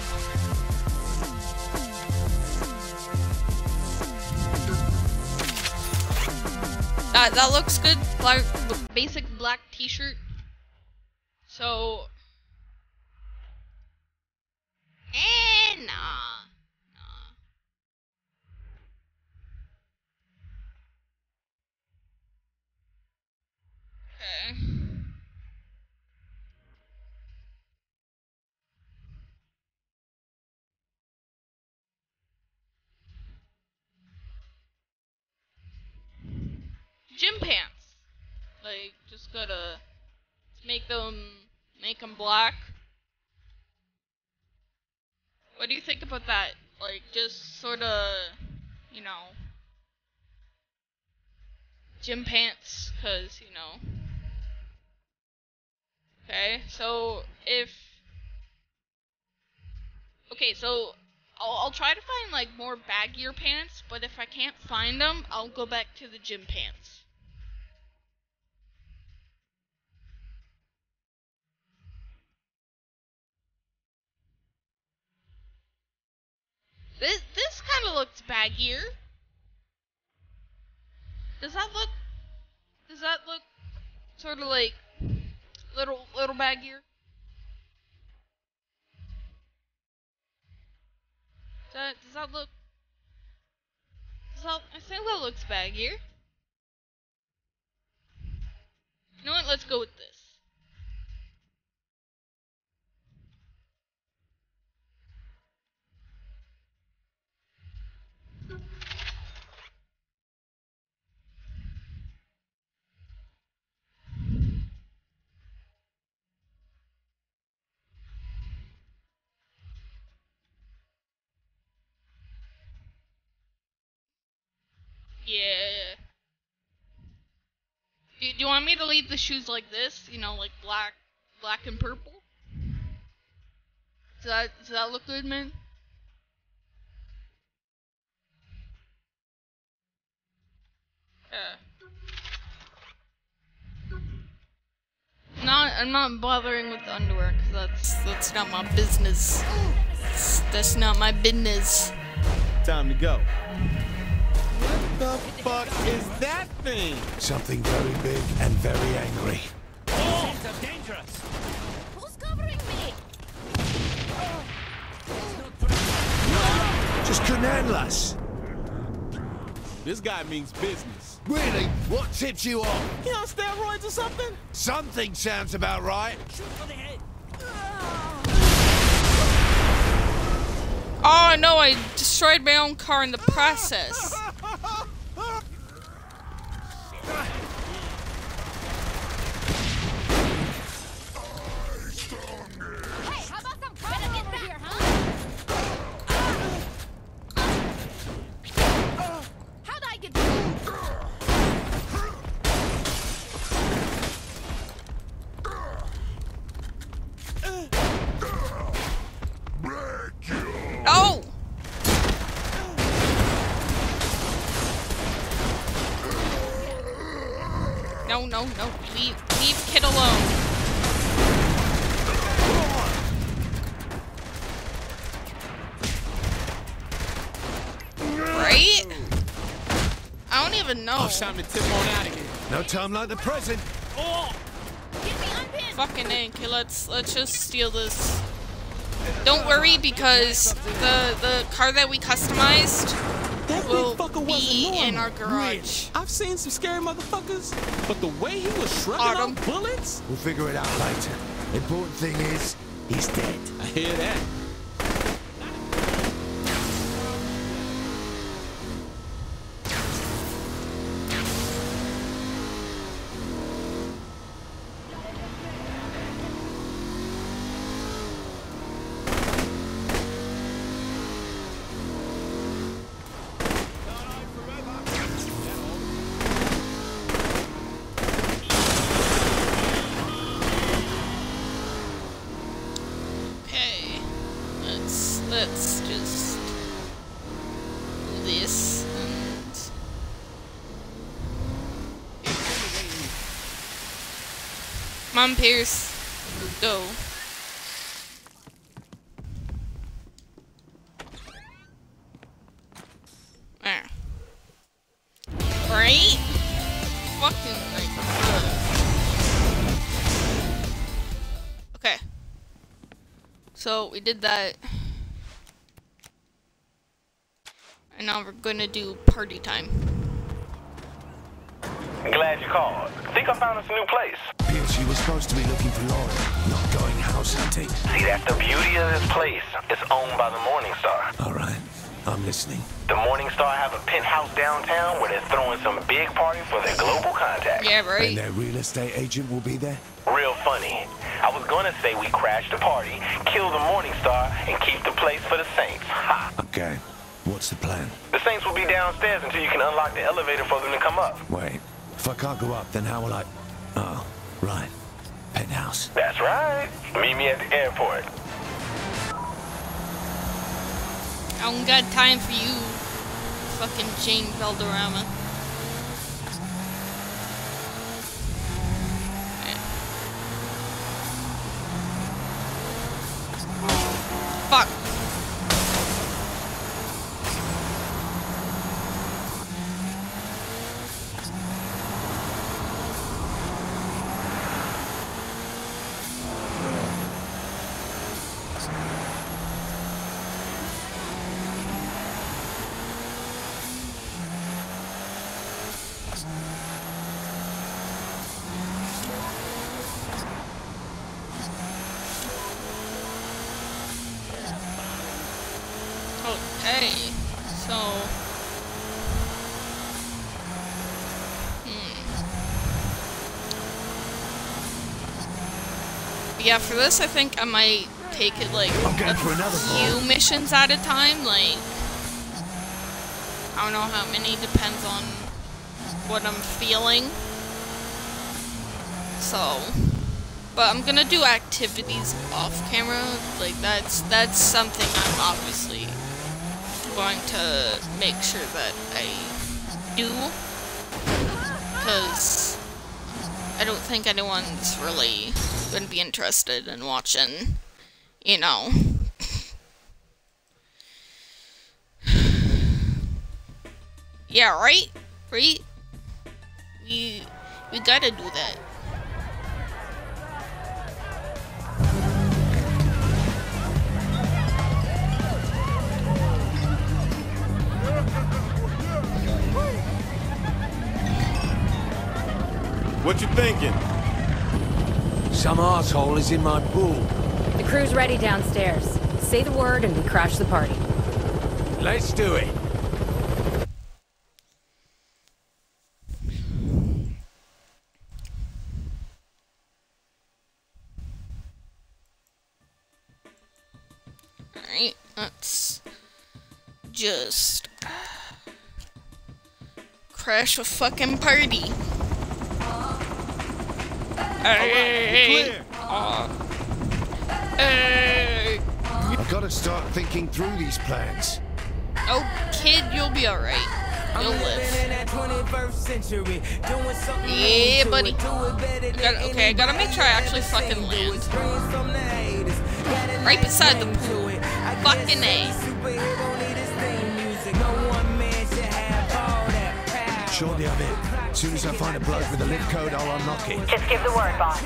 That, that looks good. Black, basic black t-shirt. So... Eh, nah. Nah. Okay. Gym pants. Like, just gotta make them, make them black. What do you think about that? Like, just sort of, you know, gym pants, because, you know. Okay, so if, okay, so I'll, I'll try to find, like, more baggier pants, but if I can't find them, I'll go back to the gym pants. This, this kind of looks baggier. Does that look, does that look sort of like little, little baggier? Does that, does that look, does that, I think that looks baggier. You know what, let's go with this. Yeah. Do, do you want me to leave the shoes like this? You know, like black, black and purple? Does that, does that look good, man? Yeah. Not, I'm not bothering with the underwear, because that's, that's not my business. That's, that's not my business. Time to go. What the fuck is that thing? Something very big and very angry. Oh, it's dangerous. Who's covering me? No, just couldn't handle us. This guy means business. Really? What tips you on? You on steroids or something? Something sounds about right. Shoot for the head. Oh no! I destroyed my own car in the process. No, no, leave, leave kid alone. Right? I don't even know. Oh, it's time to tip on out of here. No time like the present. Oh. Get me unpinned. Fucking A, okay, let's let's just steal this. Don't worry, because the the car that we customized will be in our garage. I've seen some scary motherfuckers, but the way he was shredding bullets? We'll figure it out later. Important thing is, he's dead. I hear that. Okay. Let's let's just do this and come on, Pierce. Let's go. There. Right? Fucking like uh. Okay. So we did that. And now we're gonna do party time. I'm glad you called. I think I found us a new place. Pierce, you were supposed to be looking for Lauren, not going house hunting. See, that's the beauty of this place. It's owned by the Morningstar. All right, I'm listening. The Morningstar have a penthouse downtown where they're throwing some big party for their global contacts. Yeah, right. And their real estate agent will be there? Real funny. I was gonna say we crash the party, kill the Morningstar, and keep the place for the Saints. Ha! Okay. What's the plan? The Saints will be downstairs until you can unlock the elevator for them to come up. Wait, if I can't go up, then how will I... Oh, right. Penthouse. That's right. Meet me at the airport. I don't got time for you, fucking Jane Valderrama. Yeah, for this, I think I might take it like a few missions at a time. Like, I don't know how many, depends on what I'm feeling. So, but I'm gonna do activities off camera. Like, that's that's something I'm obviously going to make sure that I do, because I don't think anyone's really gonna be interested in watching, you know. Yeah, right? Right? We, we gotta do that. What you thinking? Some asshole is in my pool. The crew's ready downstairs. Say the word and we crash the party. Let's do it. Alright, let's just crash a fucking party. Hey, right, hey. I've got to start thinking through these plans. Oh, kid, you'll be all right. You'll live. Yeah, buddy. I gotta, okay, I gotta make sure I actually fucking land. Right beside the pool. Fucking A. Shaundi, I'm in. As soon as I find a bloke with a lip code, I'll unlock it. Just give the word, boss.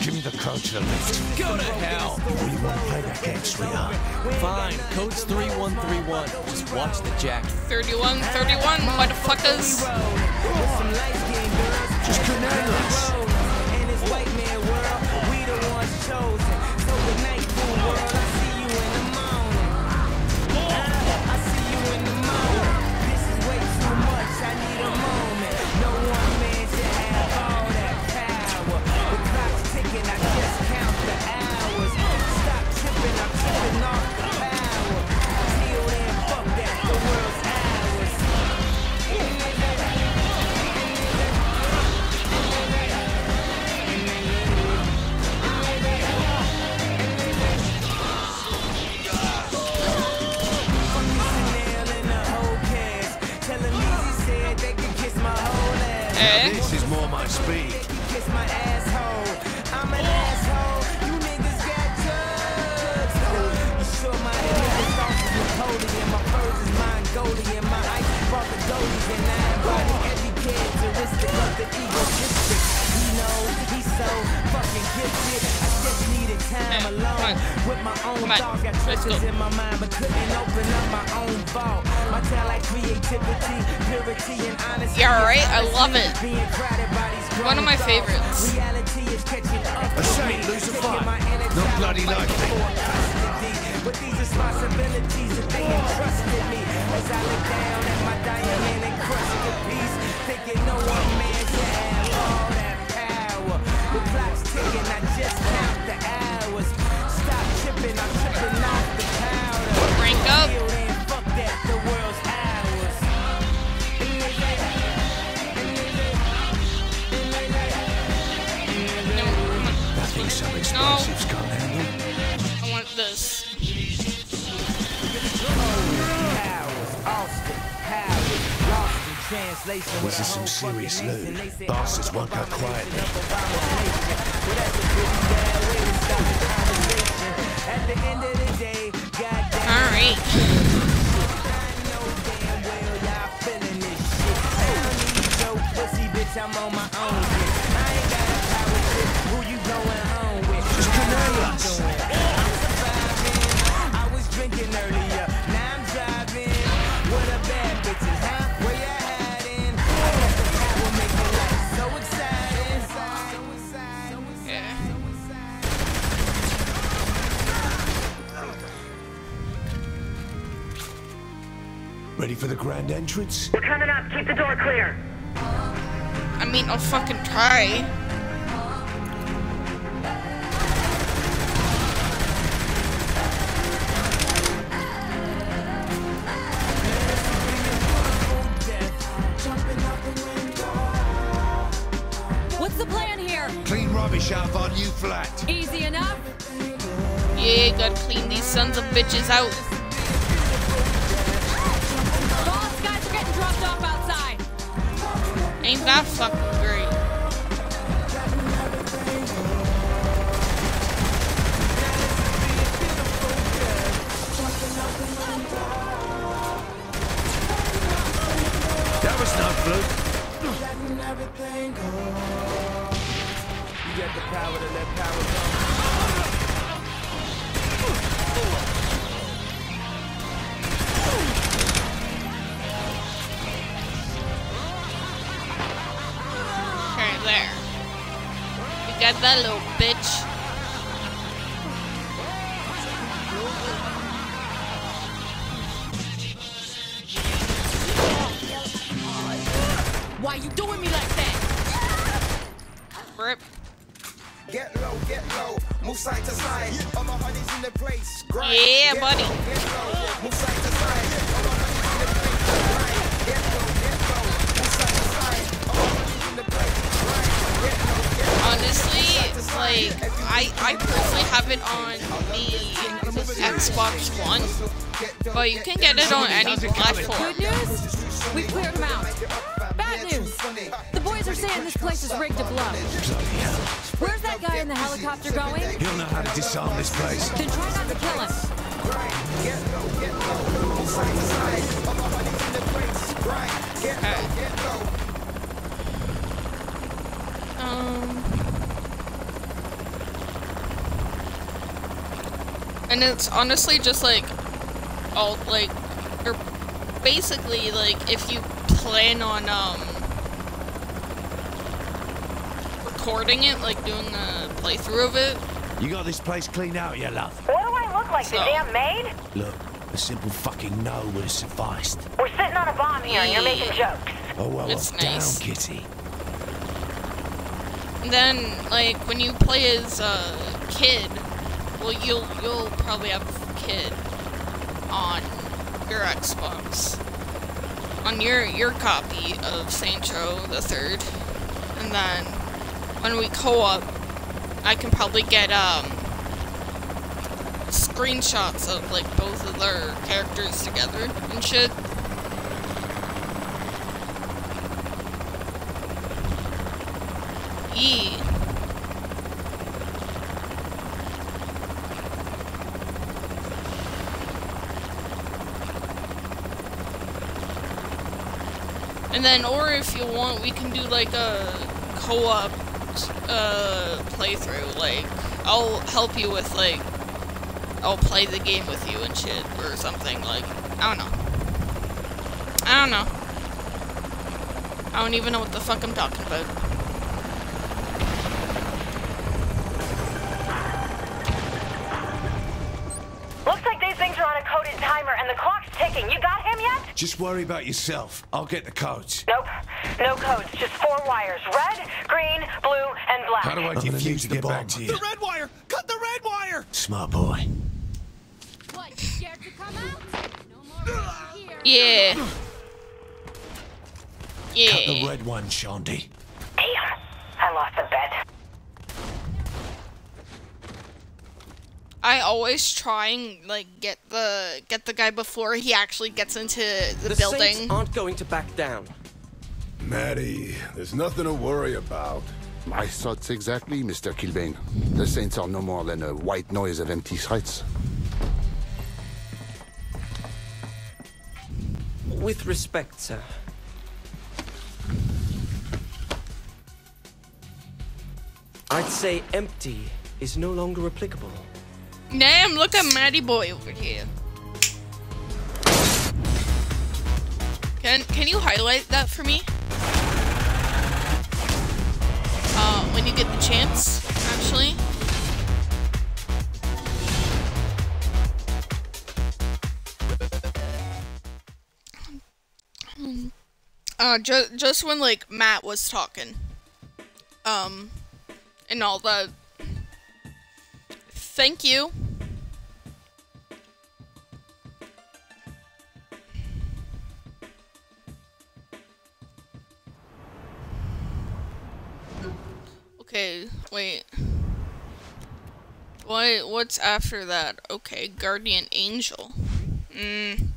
Give me the code to the left. Go to hell! We want to play that X, we are. Fine, code's three one three one. Just watch the jack. thirty-one thirty-one, motherfuckers. Just couldn't handle us. In this white man world, we the ones chosen. So good night, fool world. I see you in the morning. I need a moment. No one man should have all that power. The clock's ticking, I just count the hours. Stop tripping, I'm tripping off the power. Steal and fuck that, the world's ours. can kiss my asshole. I'm an asshole. You niggas got jugs. You sure my niggas thought was Napoleon. My purse is Mongolian. My ice brought the goldies and nine body. Every characteristic of the egotistic. You know he's so fucking gifted. I just needed time alone with my own thoughts. Got treasures in my mind, but couldn't open up my own vault. My talent, creativity, purity, and honesty. Yeah, right. I love it. One of my favorites. A shame, Lucifer. Not bloody likely. But these responsibilities that they entrusted me as I look down at my diamond and crushed the piece, thinking no one man can have all that power. The clock's ticking, I just count the hours. Stop tripping, I'm tripping off the powder. Rank up. No. I want this. Was this some serious loot? Bastards won't go quietly. All right. I'm on my own. I ain't got a power trip. Who you going home with? Just I'm surviving. I was drinking earlier. Now I'm driving. What a bad bitches, huh? Where you hiding? I guess the power make my life so exciting. Yeah. Ready for the grand entrance? We're coming up. Keep the door clear. I mean, I'll fucking try. What's the plan here? Clean rubbish out of our new flat. Easy enough? Yeah, gotta clean these sons of bitches out. Boss, guys are getting dropped off outside. Ain't that fucking great? That was not fluke. Letting everything go. You got the power to let power go. There. We got that little bitch. Why you doing me like that? Rip. Get low, get low, move side to side. All my honey's in the place. Grind. Yeah, get buddy. Low, get low, move side to side. All my honey's in the place. Grind. Get low, get low, move side to side. All my honey's in the place. Honestly, like, I, I personally have it on the Xbox One, but you can get it on any platform. Good news? We cleared them out. Bad news! The boys are saying this place is rigged to blow. Where's that guy in the helicopter going? He'll know how to disarm this place. Then try not to kill us. Okay. Um, and it's honestly just like all like or basically like if you plan on um recording it, like doing a playthrough of it. You got this place cleaned out, you love. What do I look like, so, the damn maid? Look, a simple fucking no would have sufficed. We're sitting on a bomb here, yeah. And you're making jokes. Oh well, it's I'm nice. Down, Kitty. And then, like, when you play as a uh, kid, well, you'll you'll probably have a kid on your Xbox, on your your copy of Saints Row: The Third, and then when we co-op, I can probably get um screenshots of like both of their characters together and shit. Yeah. And then, or if you want, we can do like a co-op uh, playthrough. Like, I'll help you with like, I'll play the game with you and shit, or something. Like, I don't know. I don't know. I don't even know what the fuck I'm talking about. Looks like these things are on a coded timer and the clock's ticking. You got him yet? Just worry about yourself. I'll get the codes. Nope. No codes. Just four wires. Red, green, blue, and black. How do I defuse the, the bomb? Back to you? The red wire! Cut the red wire! Smart boy. What, you scared to come out? No more here. Yeah. Yeah. Cut the red one, Shaundi. Damn, I lost the bet. I always try and like get the get the guy before he actually gets into the, the building. The Saints aren't going to back down. Maddie, there's nothing to worry about. My thoughts exactly, Mister Killbane. The Saints are no more than a white noise of empty sights. With respect, sir. I'd say empty is no longer applicable. Damn, look at Maddie boy over here. Can can you highlight that for me? Uh, when you get the chance, actually. Uh, ju just when like Matt was talking. Um. And all the thank you. Okay, wait. What what's after that? Okay, Guardian Angel. Mm.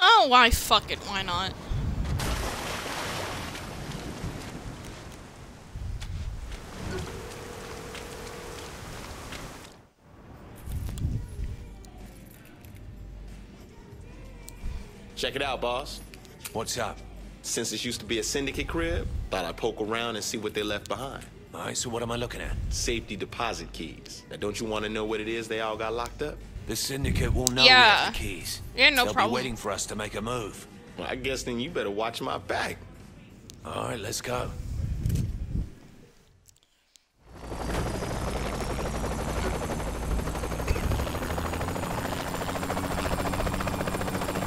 Oh, why? Fuck it. Why not? Check it out, boss. What's up? Since this used to be a syndicate crib, thought I'd poke around and see what they left behind. All right, so what am I looking at? Safety deposit keys. Now, don't you want to know what it is they all got locked up? The Syndicate will know yeah. we have the keys. Yeah, no They'll problem. They'll be waiting for us to make a move. Well, I guess then you better watch my back. All right, let's go.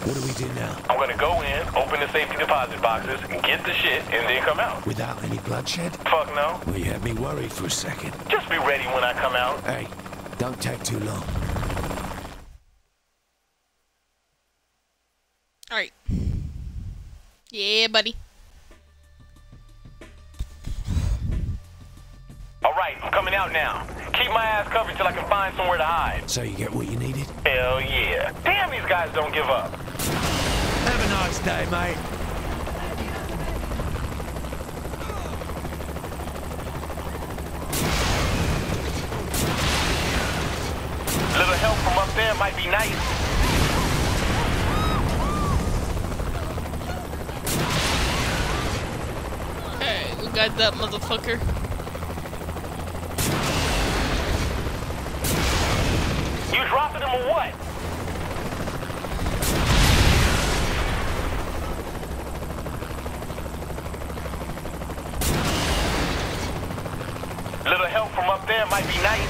What do we do now? I'm gonna go in, open the safety deposit boxes, get the shit, and then come out. Without any bloodshed? Fuck no. Well, you had me worried for a second. Just be ready when I come out. Hey, don't take too long. Alright. Yeah, buddy. Alright, I'm coming out now. Keep my ass covered till I can find somewhere to hide. So you get what you needed? Hell yeah. Damn, these guys don't give up. Have a nice day, mate. Little help from up there might be nice. Got that motherfucker. You dropping him or what? Little help from up there might be nice.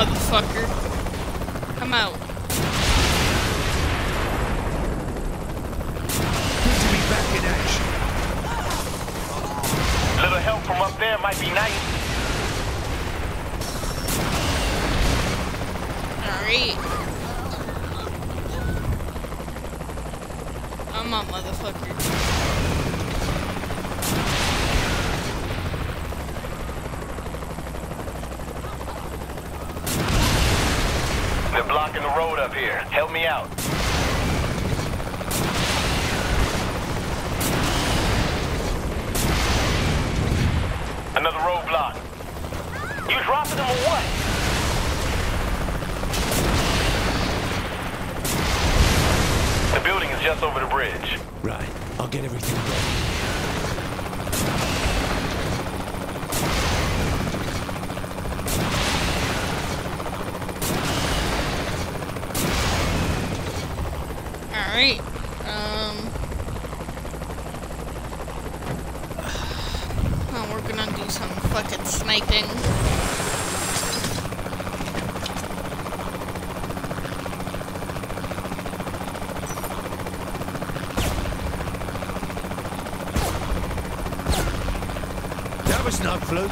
Motherfucker. Come out. Good to be back in action. Little help from up there might be nice. Alright. I'm a motherfucker. They're blocking the road up here. Help me out. Another roadblock. You dropping them or what? The building is just over the bridge. Right. I'll get everything ready. All right. Um. Oh, we're gonna do some fucking sniping. Not fluke.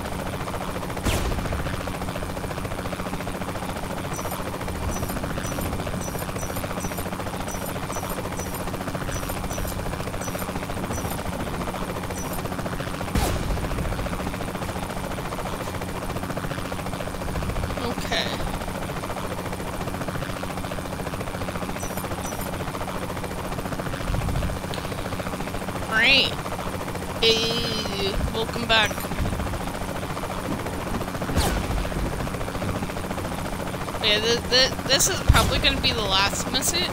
Okay. Great. Hey, welcome back. Yeah, th th this is probably going to be the last message,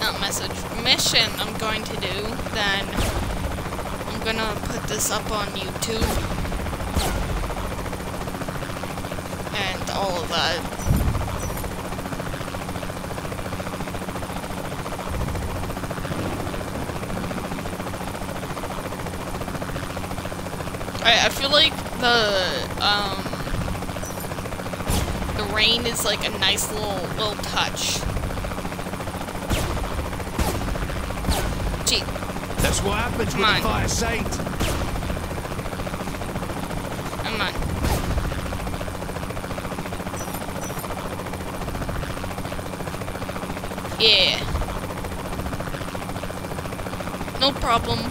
not message, mission I'm going to do, then I'm going to put this up on YouTube, and all of that. I, I feel like the, um, the rain is like a nice little little touch. Gee. That's what happens when you fire sight. Come on. Yeah. No problem.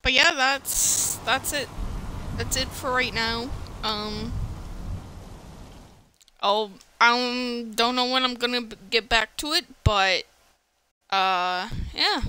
But yeah, that's that's it. That's it for right now. Um, I'll I don't know when I'm gonna get back to it, but uh, yeah.